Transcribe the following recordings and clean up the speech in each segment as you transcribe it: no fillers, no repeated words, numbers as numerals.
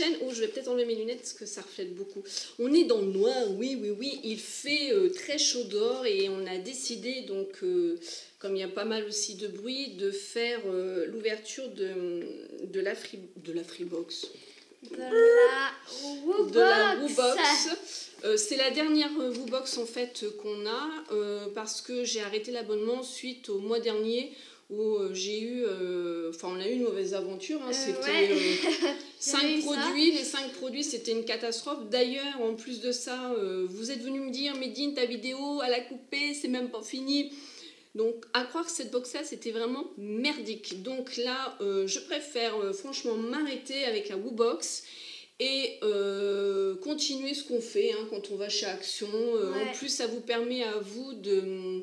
chaîne où je vais peut-être enlever mes lunettes parce que ça reflète beaucoup. On est dans le noir, oui, oui, oui. Il fait très chaud dehors et on a décidé, donc, comme il y a pas mal aussi de bruit, de faire l'ouverture de la Freebox. De la Woobox. C'est la dernière Woobox en fait qu'on a parce que j'ai arrêté l'abonnement suite au mois dernier où j'ai eu, enfin on a eu une mauvaise aventure, hein, c'était ouais. 5 produits, les 5 produits c'était une catastrophe. D'ailleurs en plus de ça, vous êtes venu me dire Médine, ta vidéo elle a coupé, c'est même pas fini. Donc à croire que cette box là c'était vraiment merdique. Donc là je préfère franchement m'arrêter avec la Woobox et continuer ce qu'on fait hein, quand on va chez Action. En plus ça vous permet à vous de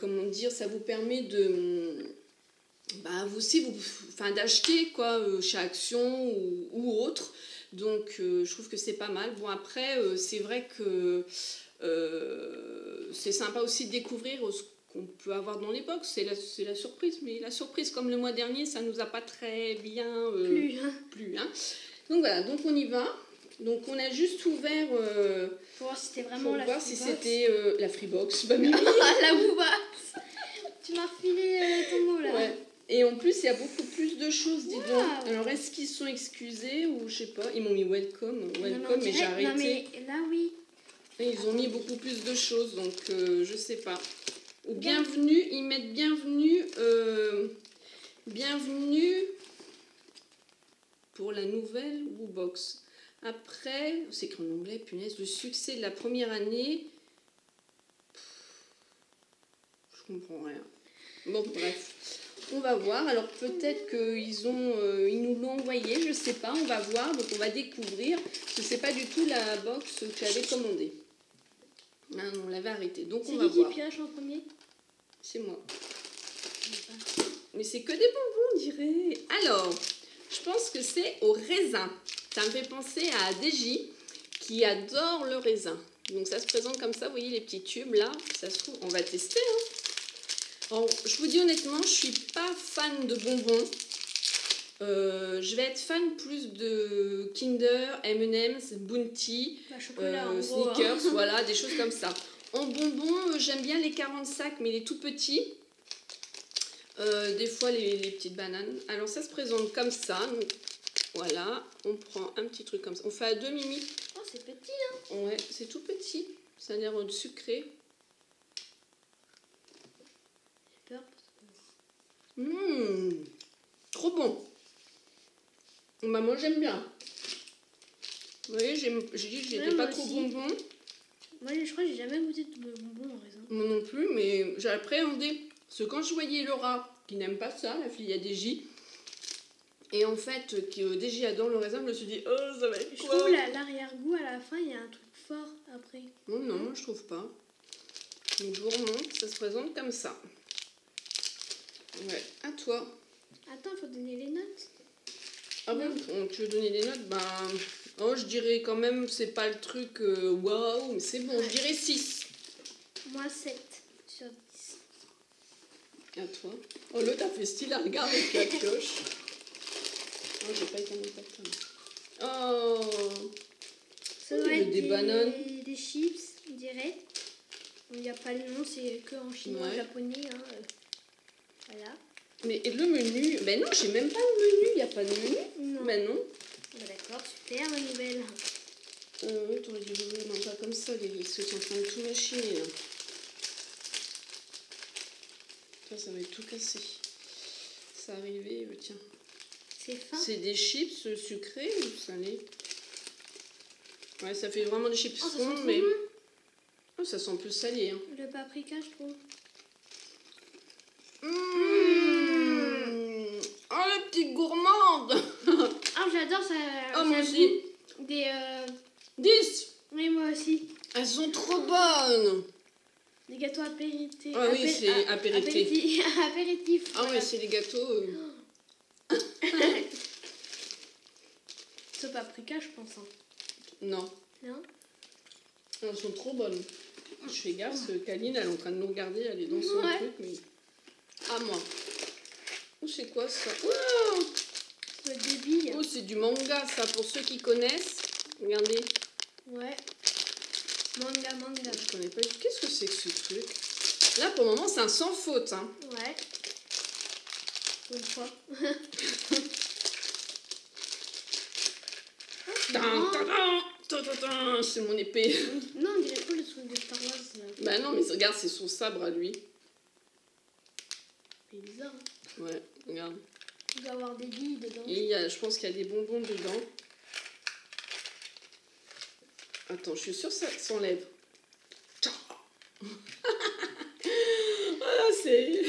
comment dire, ça vous permet de vous aussi d'acheter quoi chez Action ou autre. Donc je trouve que c'est pas mal. Bon après c'est vrai que c'est sympa aussi de découvrir ce qu'on peut avoir dans les box, c'est la surprise, mais la surprise comme le mois dernier ça nous a pas très bien plu hein. Donc voilà, donc on y va, donc on a juste ouvert pour voir si c'était vraiment la Freebox, si c'était la Freebox, bah, Mimi. La Woobox. Tu m'as refilé ton mot là ouais. Et en plus il y a beaucoup plus de choses, dis donc. Wow. Alors est-ce qu'ils sont excusés ou je sais pas, ils m'ont mis welcome mais j'ai arrêté. Non mais là oui. Et ils ont mis beaucoup plus de choses donc je sais pas. Ou bienvenue, ils mettent bienvenue, bienvenue pour la nouvelle Woobox. Après, c'est écrit en anglais, punaise, le succès de la première année. Je comprends rien. Bon, bref. On va voir, alors peut-être qu'ils nous l'ont envoyé, je sais pas, on va voir, donc on va découvrir. Ce n'est pas du tout la box que j'avais commandée. Ah non, on l'avait arrêté, donc on va voir. C'est qui pioche en premier? C'est moi. Mais c'est que des bonbons, on dirait. Alors, je pense que c'est au raisin. Ça me fait penser à DJ qui adore le raisin. Donc ça se présente comme ça, vous voyez les petits tubes là. Ça se trouve, on va tester. Hein. Alors, je vous dis honnêtement, je suis pas fan de bonbons. Je vais être fan plus de Kinder, M&M's, Bounty, Snickers, hein. Voilà, des choses comme ça. En bonbons, j'aime bien les 45, mais les tout petits. Des fois, les petites bananes. Alors, ça se présente comme ça. Donc, voilà, on prend un petit truc comme ça. On fait à deux mimi. Oh, c'est petit, hein. Ouais, c'est tout petit. Ça a l'air sucré. J'ai peur parce que... Trop bon. Bah moi j'aime bien. Vous voyez, j'ai dit que j'étais pas trop bonbon. Moi je crois que j'ai jamais goûté de bonbon en raisin. Moi non plus, mais j'ai appréhendé. Parce que quand je voyais Laura, qui n'aime pas ça, la fille à DJ, et en fait, qui DJ adore le raisin, je me suis dit, oh ça va être quoi. Je trouve l'arrière-goût à la fin, il y a un truc fort après. Non, non, moi je trouve pas. Donc je vous remonte, ça se présente comme ça. Ouais, à toi. Attends, il faut donner les notes. Ah bon, tu veux donner des notes? Ben, oh, je dirais quand même, c'est pas le truc waouh, mais c'est bon, ouais. Je dirais 6. Moi, 7 sur 10. À toi. Oh, l'autre a fait style à regarder avec la cloche. Oh, j'ai pas été en contact. Oh, ça doit être des bananes. Des chips, on dirait. Il n'y a pas le nom, c'est que en chinois, ouais. Japonais. Hein. Voilà. Mais le menu, ben non, j'ai même pas le menu, il n'y a pas de menu. Non. Ben non. Ben d'accord, super, bonne nouvelle. Oui, t'aurais dû ouvrir, non pas comme ça, les parce que tu es en train de tout machiner là. Toi, ça va être tout cassé. Ça arrivait, tiens. C'est fin. C'est des chips sucrés ou salés? Ouais, ça fait vraiment des chips oh, fonds, mais. Oh, ça sent plus salé. Hein. Le paprika, je trouve. Petite gourmande. Ah j'adore ça. Oh moi aussi. Des 10. Oui moi aussi. Elles sont trop bonnes. Des gâteaux apéritifs. Ah oui c'est apéritif. Apéritif. Ah ouais c'est les gâteaux. Sauf paprika je pense. Hein. Non. Non. Elles sont trop bonnes. Je fais gaffe, Karine elle est en train de nous regarder, elle est dans son truc mais. Ah moi. C'est quoi ça? Wow, débile. Oh, c'est du manga, ça, pour ceux qui connaissent. Regardez. Ouais. Manga, manga. Je connais pas. Qu'est-ce que c'est que ce truc? Là, pour le moment, c'est un sans faute. Hein. Ouais. Une fois. C'est mon épée. Non, on dirait pas le truc de Star Wars. Bah non, mais regarde, c'est son sabre à lui. C'est bizarre. Hein. Ouais, regarde. Il doit avoir des billes dedans. Et il y a, je pense qu'il y a des bonbons dedans. Attends, je suis sûre que ça s'enlève. Ah, c'est...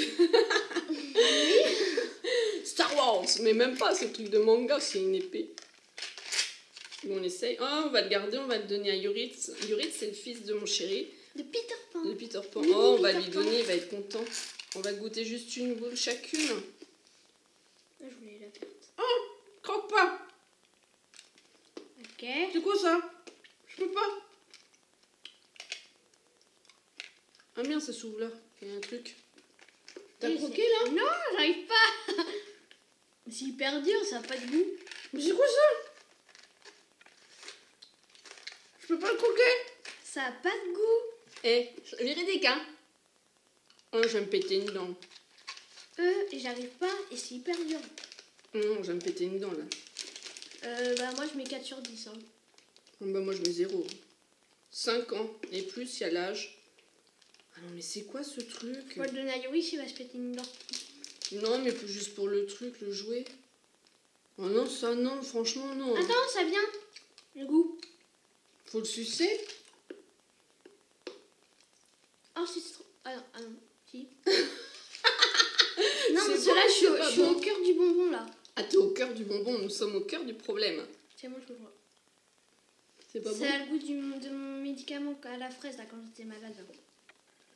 Star Wars, mais même pas ce truc de manga, c'est une épée. Bon, on essaye. Oh, on va le garder, on va le donner à Yoritz. Yoritz, c'est le fils de mon chéri. De Peter Pan. De Peter Pan. Oui, oh, on va lui donner, il va être content. On va goûter juste une boule chacune. Je voulais la perdre. Oh, croque pas. Ok. C'est quoi ça? Je peux pas. Ah merde, ça s'ouvre là. Il y a un truc. T'as croqué là? Non, j'arrive pas. C'est hyper dur, ça n'a pas de goût. Mais c'est quoi ça? Je peux pas le croquer. Ça n'a pas de goût. Eh, véridique, hein. Oh, je vais me péter une dent. J'arrive pas et c'est hyper dur. Non, je vais me péter une dent là. Bah moi je mets 4 sur 10. Hein. Bah moi je mets 0. 5 ans et plus, il y a l'âge. Ah non, mais c'est quoi ce truc? Moi, le donner à Yoris, il va se péter une dent. Non, mais juste pour le truc, le jouet. Oh non, ça non, franchement non. Attends, ça vient. Le goût. Faut le sucer. Oh, c'est trop... Ah non, ah non, si. Non, mais cela, je suis au cœur du bonbon, là. Ah, t'es au cœur du bonbon, nous sommes au cœur du problème. C'est moi, je le vois. C'est pas bon. Ça a le goût de mon médicament à la fraise, là, quand j'étais malade.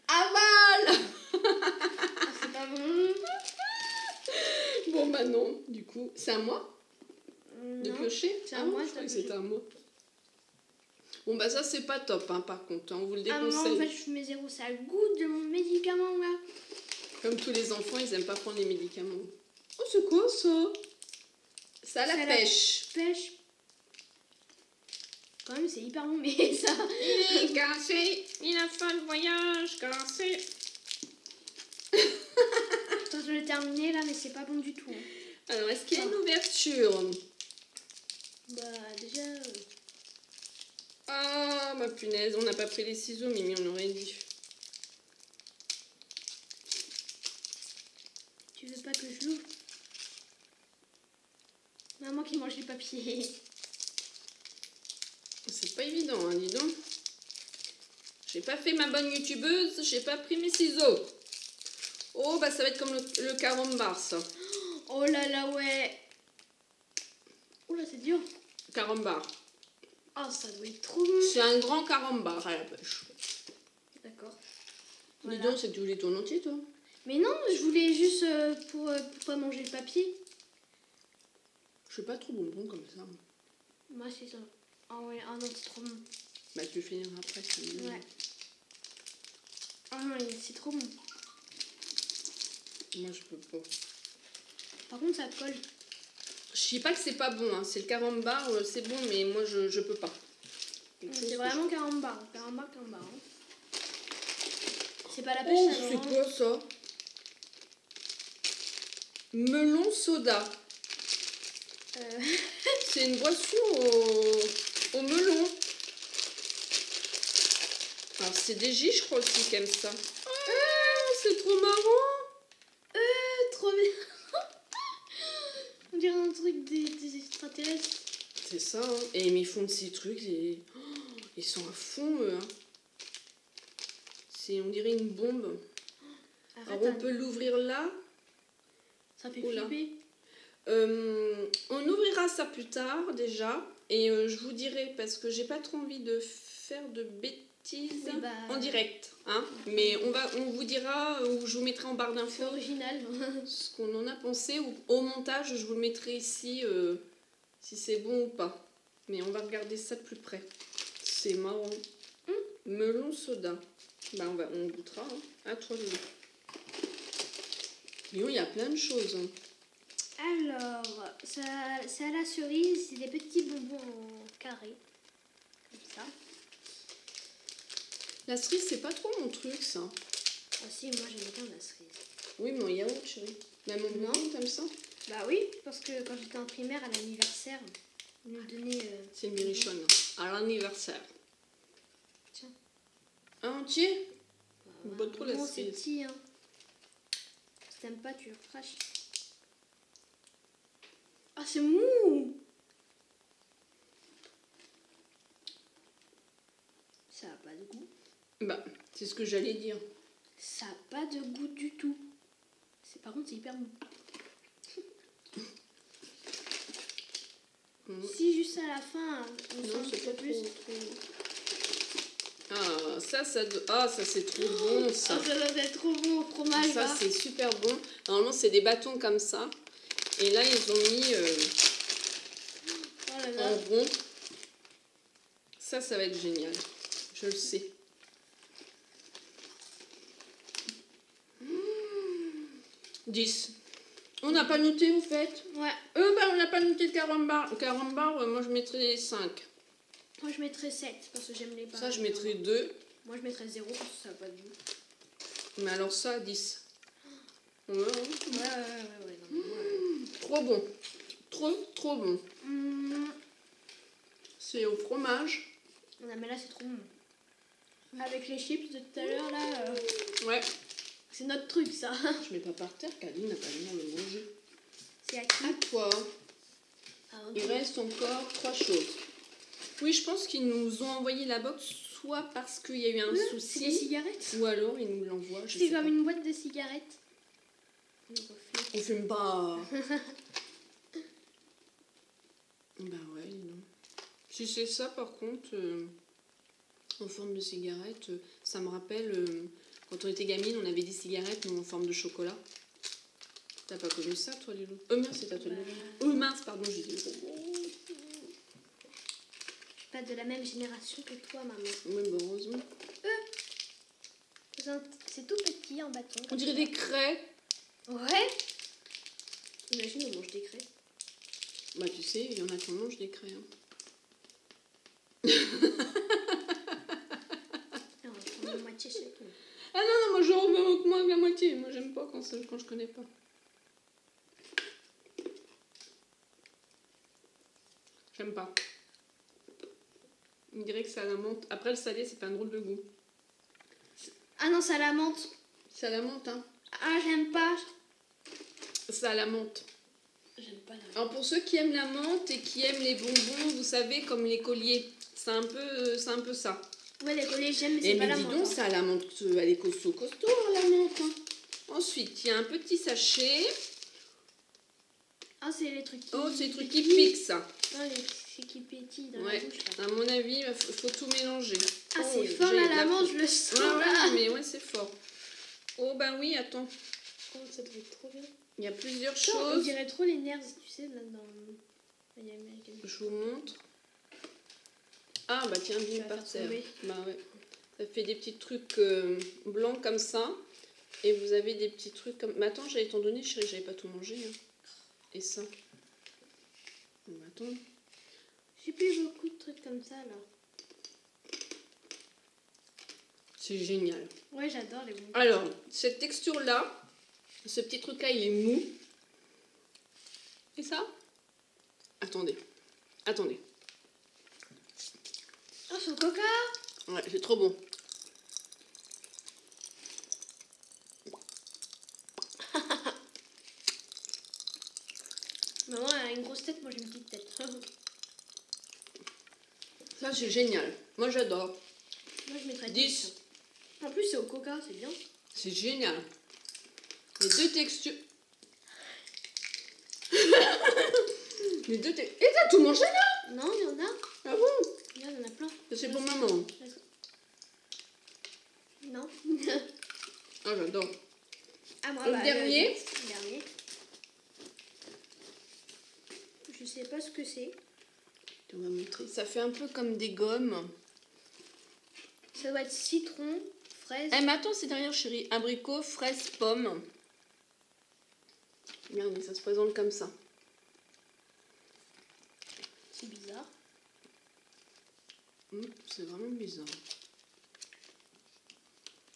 Aval. Ah, c'est pas bon. Bon, bah non, du coup, c'est à moi de piocher. C'est à moi, je crois que c'est à moi. Bon, bah ça, c'est pas top, hein, par contre, on vous le déconseille. Ah, moi, en fait, je mets 0, ça a le goût de mon médicament, là. Comme tous les enfants, ils aiment pas prendre les médicaments. Oh, c'est quoi, ça? Ça, la pêche. La pêche. Quand même, c'est hyper bon, mais ça... Il est cassé, il a faim, le voyage, cassé. Attends, je l'ai terminé, là, mais c'est pas bon du tout. Hein. Alors, est-ce qu'il y a une ouverture? Bah, déjà... Ah, ma punaise, on n'a pas pris les ciseaux, Mimi, on aurait dû. Tu veux pas que je l'ouvre? Maman qui mange les papiers. C'est pas évident, hein, dis donc. J'ai pas fait ma bonne youtubeuse, j'ai pas pris mes ciseaux. Oh, bah ça va être comme le carambar, ça. Oh là là, ouais. Oh là, c'est dur. Carambar. Oh, ça doit être trop bon. C'est un grand carambar à la pêche. D'accord. Voilà. Dis donc, c'est que tu voulais ton entier, toi? Mais non, je voulais juste pour pas manger le papier. Je suis pas trop bonbon comme ça. Moi, c'est ça. Ah oh, ouais, oh, non, c'est trop bon. Bah, tu finiras après. Ouais. Ah oh, non, c'est trop bon. Moi, je peux pas. Par contre, ça colle. Je dis pas que c'est pas bon, hein. C'est le carambar, c'est bon, mais moi je peux pas. C'est vraiment carambar, carambar, carambar. Hein. C'est pas la pêche. Oh, c'est quoi ça? Melon soda. C'est une boisson au melon. Alors c'est des J, je crois aussi qui aiment ça. C'est trop marrant. Trop bien. On dirait un truc des extraterrestres. C'est ça, hein. Et mais ils font de ces trucs, et... oh, ils sont à fond, eux. Hein. C'est, on dirait une bombe. Arrête. Alors on peut l'ouvrir là. Ça fait flipper. On ouvrira ça plus tard, déjà. Et je vous dirai, parce que j'ai pas trop envie de faire de bêtises en direct. Hein. Mais on vous dira, ou je vous mettrai en barre d'infos original ce qu'on en a pensé. Ou au montage, je vous le mettrai ici, si c'est bon ou pas. Mais on va regarder ça de plus près. C'est marrant. Melon soda. Bah, on goûtera, hein, à 3 minutes. Il y a plein de choses. Hein. Alors, ça a la cerise, c'est des petits bonbons en carré. Comme ça. La cerise, c'est pas trop mon truc, ça. Ah si, moi j'aime bien la cerise. Oui, mais en yaourt, chérie. Même en blanc, t'aimes ça? Bah oui, parce que quand j'étais en primaire, à l'anniversaire, on nous donnait... c'est mirichonne, à l'anniversaire. Tiens. Un entier? Bah ouais. Trop la cerise. C'est petit, hein. Si t'aimes pas, tu le craches. Ah, c'est mou! Ça n'a pas de goût. Bah, c'est ce que j'allais dire. Ça n'a pas de goût du tout. Par contre, c'est hyper mou. Mmh. Si, juste à la fin, on s'en fout pas plus. Ah, ça c'est trop bon, ça. Oh, ça doit être trop bon au fromage. Ça, c'est super bon. Normalement, c'est des bâtons comme ça. Et là, ils ont mis oh là là. En rond. Ça, ça va être génial. Je le sais. Mmh. 10. On n'a pas noté, vous faites? Ouais. Ben, on n'a pas noté le carambar. Carambar, moi, je mettrais 5. Moi, je mettrais 7, parce que j'aime les barres. Ça, je mettrais 2. Moi, je mettrais 0, parce que ça n'a pas de goût. Mais alors ça, 10. Ouais, ouais, ouais. Non, trop bon. Trop bon. Mmh. C'est au fromage. Non, mais là, c'est trop bon. Avec les chips de tout à l'heure, là. Ouais. C'est notre truc, ça. Je mets pas par terre, Karine n'a pas mis à le manger. C'est à qui? À toi. Ah, okay. Il reste encore 3 choses. Oui, je pense qu'ils nous ont envoyé la box, soit parce qu'il y a eu un souci. C'est des cigarettes? Ou alors, ils nous l'envoient. C'est comme une boîte de cigarettes. On fume pas. Bah ouais, non. Si c'est ça, par contre, en forme de cigarette, ça me rappelle, quand on était gamine, on avait des cigarettes, mais en forme de chocolat. T'as pas connu ça, toi, Lilo? Mince, c'est pas toi, Lilo. Mince, pardon, je dis. Pas de la même génération que toi, maman. Oui, bah heureusement. C'est tout petit en bâton. On dirait des craies. Ouais. Imagine, on mange des craies. Bah tu sais, il y en a qui mangent des craies. Hein. On va prendre la moitié chez toi. Ah non, moi je remonte moins que la moitié. Moi j'aime pas quand je connais pas. J'aime pas. On dirait que ça a la menthe. Après le salé, c'est pas un drôle de goût. Ah non, ça a la menthe. Ça a la menthe, hein. Ah, j'aime pas. Ça a la menthe. J'aime pas la menthe. Alors pour ceux qui aiment la menthe et qui aiment les bonbons, vous savez, comme les colliers, c'est un peu ça. Ouais, les colliers, j'aime, mais c'est pas la menthe. Mais dis donc, ça a la menthe, elle est costaud, hein, la menthe. Hein. Ensuite, il y a un petit sachet. Ah, c'est les trucs qui... Oh, c'est les trucs qui piquent, ça. Ah, c'est qui pétille dans la bouche. Là. À mon avis, il faut tout mélanger. Ah, oh, c'est fort, là, la menthe, je le sens. Ah, ouais, mais ouais, c'est fort. Oh ben oui, attends. Oh, ça doit être trop bien. Il y a plusieurs choses. On dirait trop les nerfs, tu sais, là dans le... Je vous montre. Ah bah tiens, viens par terre. Bah ouais. Ça fait des petits trucs blancs comme ça. Et vous avez des petits trucs comme... Mais attends, j'allais t'en donner, chérie, j'avais pas tout mangé. Hein. Et ça. Bon, attends. J'ai plus beaucoup de trucs comme ça, là. C'est génial. Ouais, j'adore les bonbons. Alors, cette texture-là, ce petit truc-là, il est mou. Et ça? Attendez. Attendez. Oh, c'est au coca! Ouais, c'est trop bon. Maman, elle a une grosse tête, moi j'ai une petite tête. Ça, c'est génial. Moi, j'adore. Moi, je mettrais 10. En plus, c'est au coca, c'est bien. C'est génial. Les deux textures. Et t'as tout mangé là? Non, il y en a. Ah bon? Il y en a plein. C'est pour maman. Non. Ah, j'adore. Ah, moi, le dernier. Le dernier. Je sais pas ce que c'est. On va montrer. Ça fait un peu comme des gommes. Ça doit être citron. Fraise. Eh, mais attends, c'est derrière, chérie. Abricot, fraise, pomme. Regardez, ça se présente comme ça. C'est bizarre. C'est vraiment bizarre.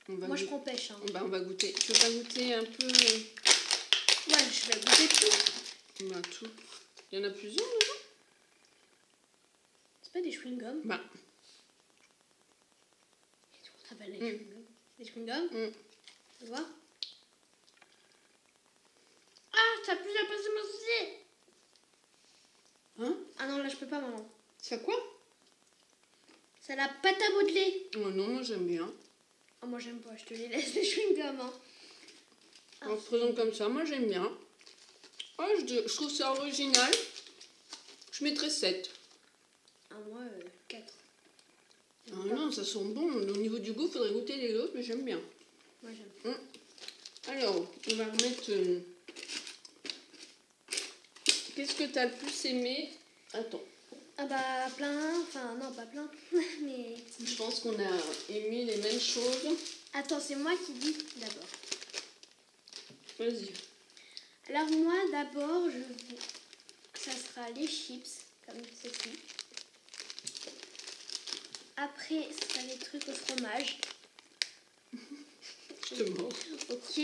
Moi je prends pêche. Hein. Bah, on va goûter. Tu veux pas goûter un peu? Ouais, je vais goûter tout. Bah tout. Il y en a plusieurs là. C'est pas des chewing-gums? Bah. Qu'est-ce qu'on appelle les chewing-gums? Des chewing-gums? Tu vois? Ah, ça pue la place de mon souci. Hein? Ah non, là je peux pas, maman. Ça quoi? Ça la pâte à modeler. Oh non, moi j'aime bien. Ah, oh, moi j'aime pas, je te les laisse les chewing-gums. Hein. Ah, on se présente comme ça, moi j'aime bien. Oh, je trouve ça original. Je mettrais 7. Ah, moi 4. Ah non, ça sent bon. Au niveau du goût, faudrait goûter les autres, mais j'aime bien. Moi j'aime. Alors, on va remettre. Qu'est-ce que t'as le plus aimé? Attends. Ah bah plein, enfin non pas plein, mais... Je pense qu'on a aimé les mêmes choses. Attends, c'est moi qui dis d'abord. Vas-y. Alors moi d'abord, ça sera les chips, comme ceci. Après, ça sera les trucs au fromage. Je te mens. Ok.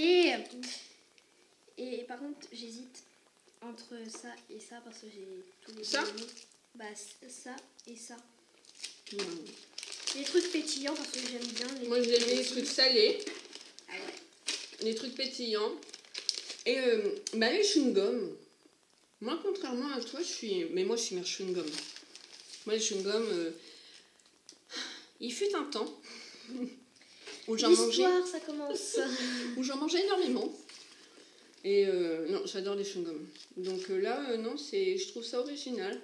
Et par contre, j'hésite entre ça et ça parce que j'ai tous les deux. Bah ça et ça. Mmh. Les trucs pétillants parce que j'aime bien les... Moi j'aime les trucs salés. Ah ouais. Les trucs pétillants. Et bah les chewing-gums. Moi contrairement à toi je suis... Mais moi je suis mère chewing-gum. Moi les chewing-gums... Il fut un temps où j'en mangeais... L'histoire ça commence. Où j'en mangeais énormément. Et non j'adore les chewing-gums. Donc là non c'est... Je trouve ça original.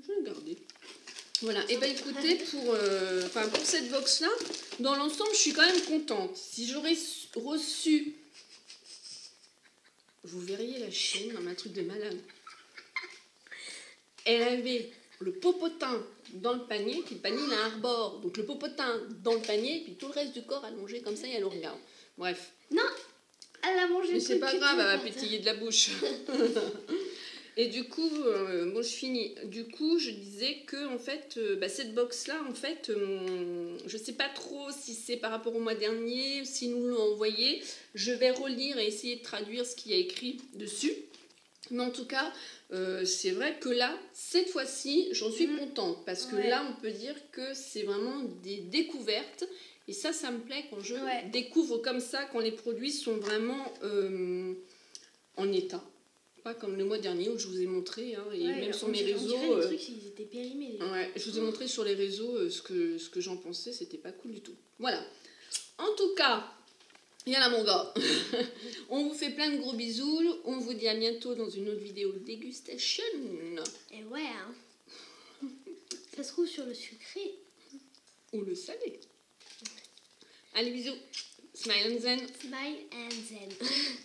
Je vais le garder. Voilà, et bah écoutez, pour cette box-là, dans l'ensemble, je suis quand même contente. Si j'aurais reçu... Vous verriez la chienne, un truc de malade. Elle avait le popotin dans le panier, puis le panier, il a un rebord. Donc le popotin dans le panier, puis tout le reste du corps allongé comme ça, et elle le regarde. Bref. Non, elle a mangé. Mais c'est pas grave, elle va pétiller de la bouche. Et du coup, bon, je finis. Du coup, je disais que en fait, bah, cette box-là, en fait, je sais pas trop si c'est par rapport au mois dernier, si nous l'ont envoyé. Je vais relire et essayer de traduire ce qu'il y a écrit dessus. Mais en tout cas, c'est vrai que là, cette fois-ci, j'en suis contente. Parce que là, on peut dire que c'est vraiment des découvertes. Et ça, ça me plaît quand je découvre comme ça, quand les produits sont vraiment en état. Pas comme le mois dernier où je vous ai montré, hein, et même sur mes réseaux... Les trucs, ils étaient périmés, je vous ai montré sur les réseaux ce que j'en pensais, c'était pas cool du tout. Voilà. En tout cas, y a là mon gars. On vous fait plein de gros bisous. On vous dit à bientôt dans une autre vidéo dégustation. Et ouais, hein. Ça se trouve sur le sucré. Ou le salé. Allez, bisous. Smile and zen. Smile and zen.